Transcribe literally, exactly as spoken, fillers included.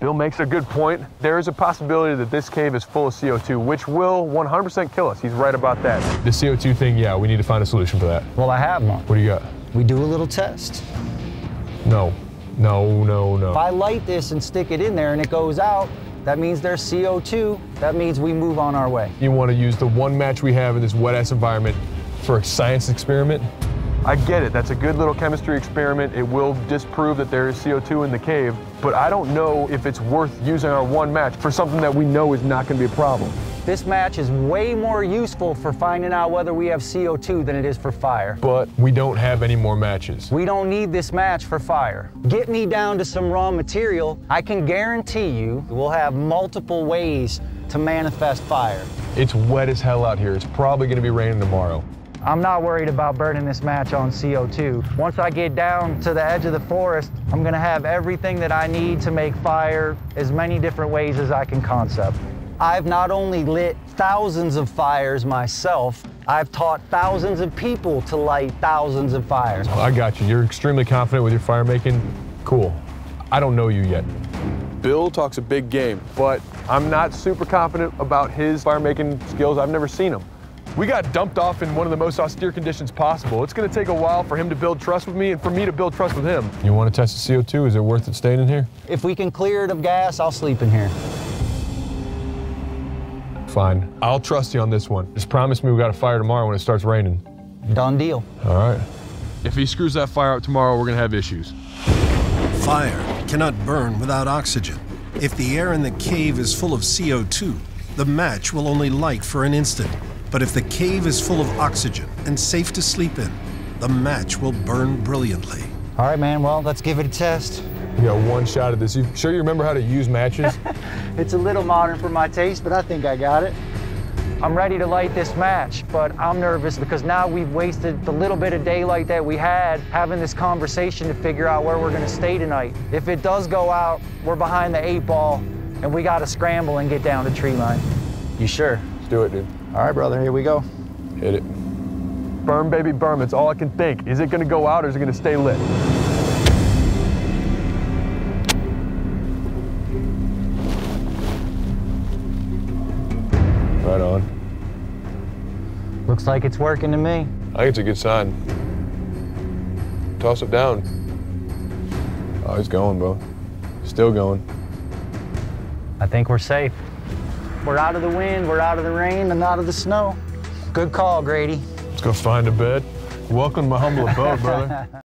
Bill makes a good point. There is a possibility that this cave is full of C O two, which will one hundred percent kill us. He's right about that. The C O two thing, yeah, we need to find a solution for that. Well, I have one. What do you got? We do a little test. No, no, no, no. If I light this and stick it in there and it goes out, that means there's C O two. That means we move on our way. You want to use the one match we have in this wet-ass environment for a science experiment? I get it, that's a good little chemistry experiment. It will disprove that there is C O two in the cave, but I don't know if it's worth using our one match for something that we know is not gonna be a problem. This match is way more useful for finding out whether we have C O two than it is for fire. But we don't have any more matches. We don't need this match for fire. Get me down to some raw material. I can guarantee you we'll have multiple ways to manifest fire. It's wet as hell out here. It's probably gonna be raining tomorrow. I'm not worried about burning this match on C O two. Once I get down to the edge of the forest, I'm gonna have everything that I need to make fire as many different ways as I can concept. I've not only lit thousands of fires myself, I've taught thousands of people to light thousands of fires. I got you. You're extremely confident with your fire making. Cool. I don't know you yet. Bill talks a big game, but I'm not super confident about his fire making skills. I've never seen him. We got dumped off in one of the most austere conditions possible. It's gonna take a while for him to build trust with me and for me to build trust with him. You wanna test the C O two? Is it worth it staying in here? If we can clear it of gas, I'll sleep in here. Fine, I'll trust you on this one. Just promise me we got a fire tomorrow when it starts raining. Done deal. All right. If he screws that fire up tomorrow, we're gonna have issues. Fire cannot burn without oxygen. If the air in the cave is full of C O two, the match will only light for an instant. But if the cave is full of oxygen and safe to sleep in, the match will burn brilliantly. All right, man, well, let's give it a test. You got one shot at this. You sure you remember how to use matches? It's a little modern for my taste, but I think I got it. I'm ready to light this match, but I'm nervous because now we've wasted the little bit of daylight that we had having this conversation to figure out where we're gonna stay tonight. If it does go out, we're behind the eight ball and we gotta scramble and get down to tree line. You sure? Let's do it, dude. All right, brother, here we go. Hit it. Burn, baby, burn. That's all I can think. Is it gonna go out or is it gonna stay lit? Right on. Looks like it's working to me. I think it's a good sign. Toss it down. Oh, he's going, bro. Still going. I think we're safe. We're out of the wind, we're out of the rain, and out of the snow. Good call, Grady. Let's go find a bed. Welcome to my humble abode, brother.